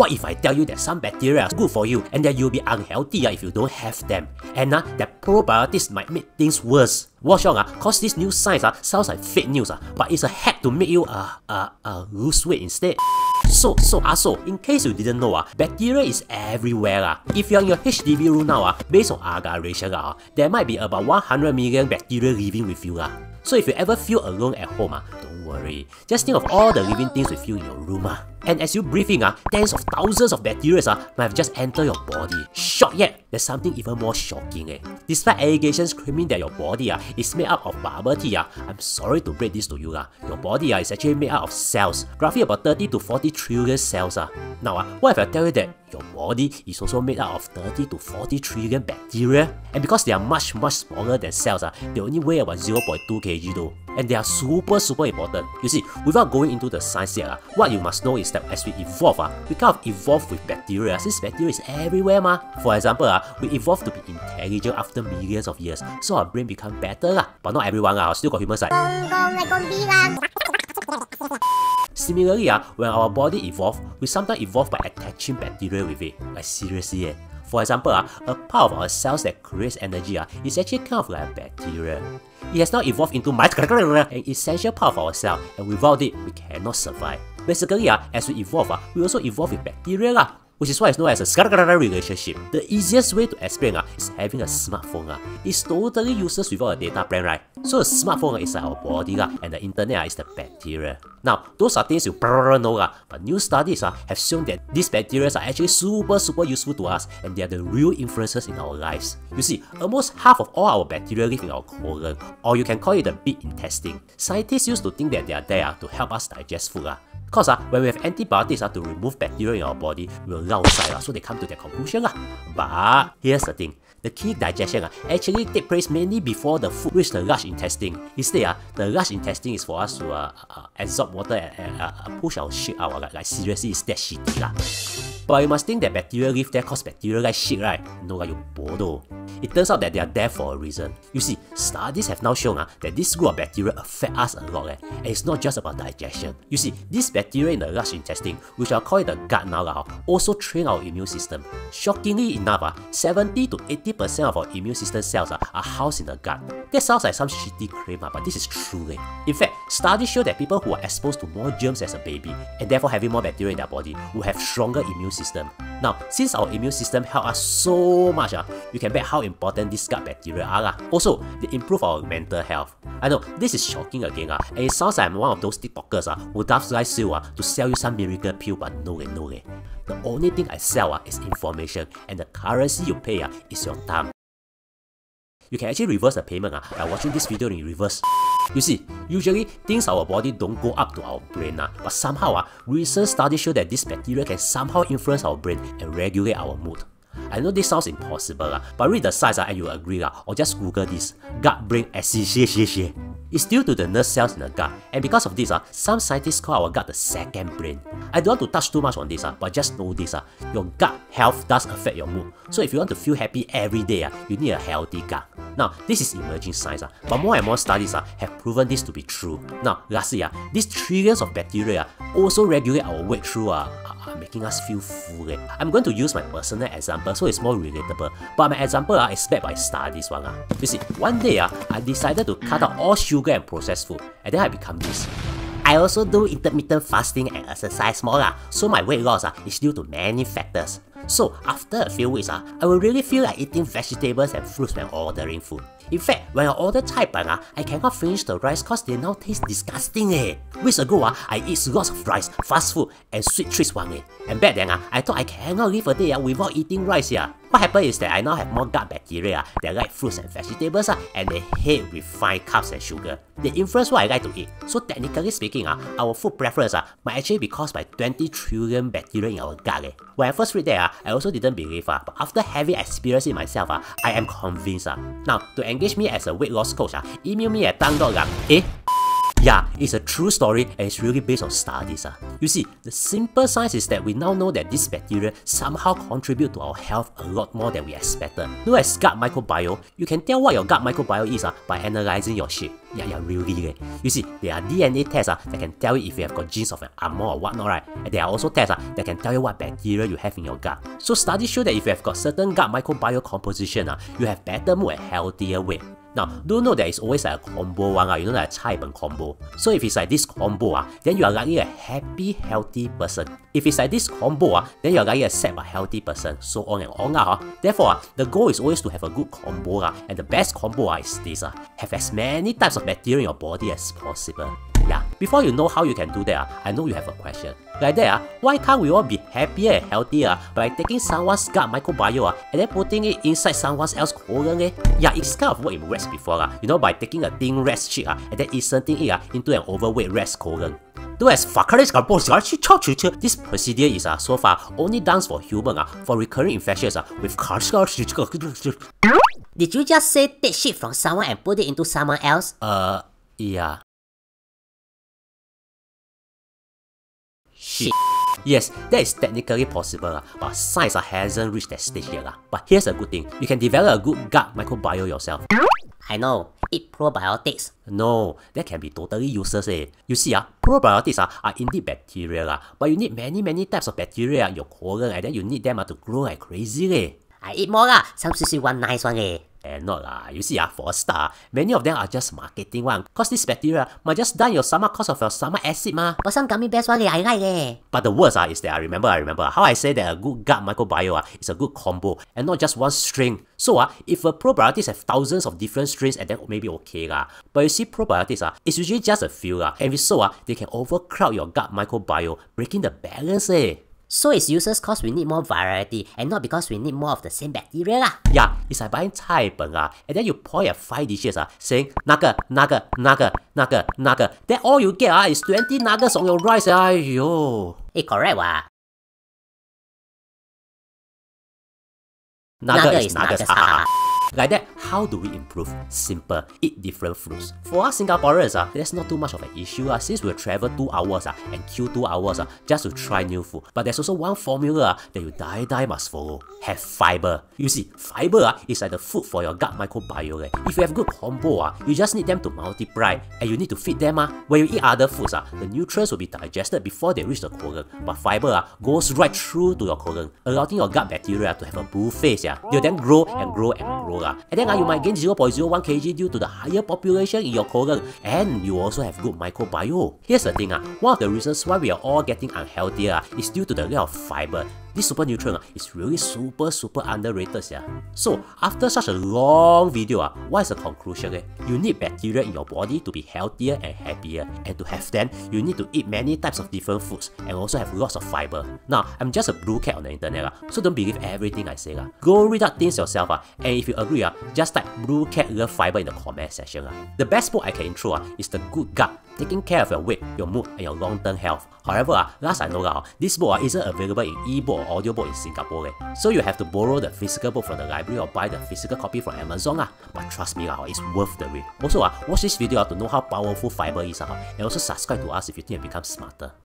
What if I tell you that some bacteria are good for you and that you'll be unhealthy if you don't have them? And that probiotics might make things worse. Watch out, cause this new science sounds like fake news, but it's a hack to make you lose weight instead. So, in case you didn't know, bacteria is everywhere. If you're in your HDB room now, based on agar ratio, there might be about 100 million bacteria living with you. So if you ever feel alone at home, don't worry. Just think of all the living things with you in your room. And as you breathe in, tens of thousands of bacteria might have just entered your body. Shock yet? There's something even more shocking. Despite allegations claiming that your body is made up of bubble tea, I'm sorry to break this to you. Your body is actually made up of cells, roughly about 30 to 40 trillion cells. Now, what if I tell you that your body is also made up of 30 to 40 trillion bacteria? And because they are much smaller than cells, they only weigh about 0.2 kg though. And they are super important. You see, without going into the science yet, what you must know is that as we evolve, we kind of evolve with bacteria since bacteria is everywhere. For example, we evolved to be intelligent after millions of years, so our brain becomes better. But not everyone, still got humans Similarly, when our body evolves, we sometimes evolve by attaching bacteria with it. Like seriously. For example, a part of our cells that creates energy is actually kind of like a bacteria. It has now evolved into mitochondria, an essential part of our cell, and without it, we cannot survive. Basically, as we evolve, we also evolve with bacteria, which is why it's known as a relationship. The easiest way to explain is having a smartphone. It's totally useless without a data plan, right? So a smartphone is like our body, and the internet is the bacteria. Now, those are things you probably know, but new studies have shown that these bacteria are actually super useful to us, and they are the real influencers in our lives. You see, almost half of all our bacteria live in our colon, or you can call it the big intestine. Scientists used to think that they are there to help us digest food. Because when we have antibiotics to remove bacteria in our body, we'll lao sai, so they come to their conclusion. But here's the thing. The key digestion actually takes place mainly before the food reaches the large intestine. Instead, the large intestine is for us to absorb water and push our shit out. Like seriously, it's that shitty. But you must think that bacteria live there cause bacteria like shit, right? No, you bodo. It turns out that they are there for a reason. You see, studies have now shown that this group of bacteria affect us a lot, and it's not just about digestion. You see, these bacteria in the large intestine, which I'll call it the gut now, also train our immune system. Shockingly enough, 70 to 80% of our immune system cells are housed in the gut. That sounds like some shitty claim, but this is true. In fact, studies show that people who are exposed to more germs as a baby, and therefore having more bacteria in their body, will have stronger immune system. Now, since our immune system helps us so much, you can bet how important these gut bacteria are. Also, they improve our mental health. I know, this is shocking again, and it sounds like I'm one of those TikTokers who does live sale to sell you some miracle pill, but no. The only thing I sell is information, and the currency you pay is your time. You can actually reverse the payment by watching this video in reverse. You see, usually things our body don't go up to our brain, but somehow recent studies show that this bacteria can somehow influence our brain and regulate our mood. I know this sounds impossible, but read the science and you'll agree, or just Google this. Gut Brain Axis. It's due to the nerve cells in the gut, and because of this, some scientists call our gut the second brain. I don't want to touch too much on this, but just know this, your gut health does affect your mood. So if you want to feel happy every day, you need a healthy gut. Now, this is emerging science, but more and more studies have proven this to be true. Now, lastly, these trillions of bacteria also regulate our weight through making us feel full. I'm going to use my personal example so it's more relatable, but my example is backed by studies. You see, one day I decided to cut out all sugar and processed food, and then I become this. I also do intermittent fasting and exercise more, so my weight loss is due to many factors. So after a few weeks, I will really feel like eating vegetables and fruits when ordering food. In fact, when I order cai pan, I cannot finish the rice cause they now taste disgusting. Weeks ago, I eat lots of rice, fast food, and sweet treats . And back then, I thought I cannot live a day without eating rice. What happened is that I now have more gut bacteria that like fruits and vegetables, and they hate refined carbs and sugar. They influence what I like to eat. So technically speaking, our food preference might actually be caused by 20 trillion bacteria in our gut. When I first read that, I also didn't believe, but after having experienced it myself, I am convinced. Now, to engage me as a weight loss coach, email me at Yeah, it's a true story and it's really based on studies. You see, the simple science is that we now know that these bacteria somehow contribute to our health a lot more than we expected. Known as gut microbiome, you can tell what your gut microbiome is by analyzing your shit. Yeah, really. You see, there are DNA tests that can tell you if you have got genes of an armor or whatnot, right? And there are also tests that can tell you what bacteria you have in your gut. So studies show that if you have got certain gut microbiome composition, you have better mood and healthier weight. Now, do know that it's always like a combo one, you know, like a chai ben combo. So if it's like this combo, then you are likely a happy, healthy person. If it's like this combo, then you are likely a sad but healthy person. So on and on. Therefore, the goal is always to have a good combo, and the best combo is this. Have as many types of bacteria in your body as possible. Yeah, before you know how you can do that, I know you have a question. Like that, why can't we all be happier and healthier by taking someone's gut microbiome and then putting it inside someone else's colon? Yeah, it's kind of what in rats before, you know, by taking a thin rat's cheek and then inserting it into an overweight rat's colon. Though as this procedure is so far only done for humans for recurring infections with... Did you just say take shit from someone and put it into someone else? Yeah. Shit. Yes, that is technically possible, but science hasn't reached that stage yet. But here's a good thing, you can develop a good gut microbiome yourself. I know, eat probiotics. No, that can be totally useless. You see, probiotics are indeed bacteria, but you need many types of bacteria in your colon, and then you need them to grow like crazy. I eat more, some sushi one nice one. And not you see, for a start, many of them are just marketing one, cause this bacteria might just die in your stomach cause of your stomach acid But some gummy bears one I like But the worst is that I remember how I say that a good gut microbiome is a good combo and not just one strain. So if a probiotics have thousands of different strains, and then maybe okay But you see, probiotics it's usually just a few and if so they can overcrowd your gut microbiome, breaking the balance. So it's useless cause we need more variety and not because we need more of the same bacteria Yeah, it's like buying chai ben and then you point at 5 dishes saying nugget. Then all you get is 20 nuggets on your rice. Aiyo. Hey, correct what? Nugget is nuggets. Like that, how do we improve? Simple, eat different fruits. For us Singaporeans, there's not too much of an issue since we'll travel 2 hours and queue 2 hours just to try new food. But there's also one formula that you die must follow. Have fiber. You see, fiber is like the food for your gut microbiome. If you have good combo, you just need them to multiply and you need to feed them. When you eat other foods, the nutrients will be digested before they reach the colon. But fiber goes right through to your colon, allowing your gut bacteria to have a buffet. They'll then grow and grow and grow. And then you might gain 0.01 kg due to the higher population in your colon, and you also have good microbiome. Here's the thing, one of the reasons why we are all getting unhealthier is due to the lack of fiber. This super nutrient is really super underrated. So after such a long video, what is the conclusion? You need bacteria in your body to be healthier and happier, and to have them, you need to eat many types of different foods and also have lots of fiber. Now, I'm just a blue cat on the internet, so don't believe everything I say. Go read out things yourself, and if you agree, just type blue cat love fiber in the comment section. The best book I can intro is The Good Gut, Taking Care of Your Weight, Your Mood and Your Long-Term Health. However, last I know, this book isn't available in ebook or audiobook in Singapore, so you have to borrow the physical book from the library or buy the physical copy from Amazon. But trust me, it's worth the read. Also, watch this video to know how powerful fiber is, and also subscribe to us if you think you become smarter.